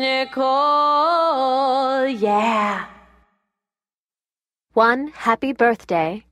Nicole, yeah. 1happybirthday.com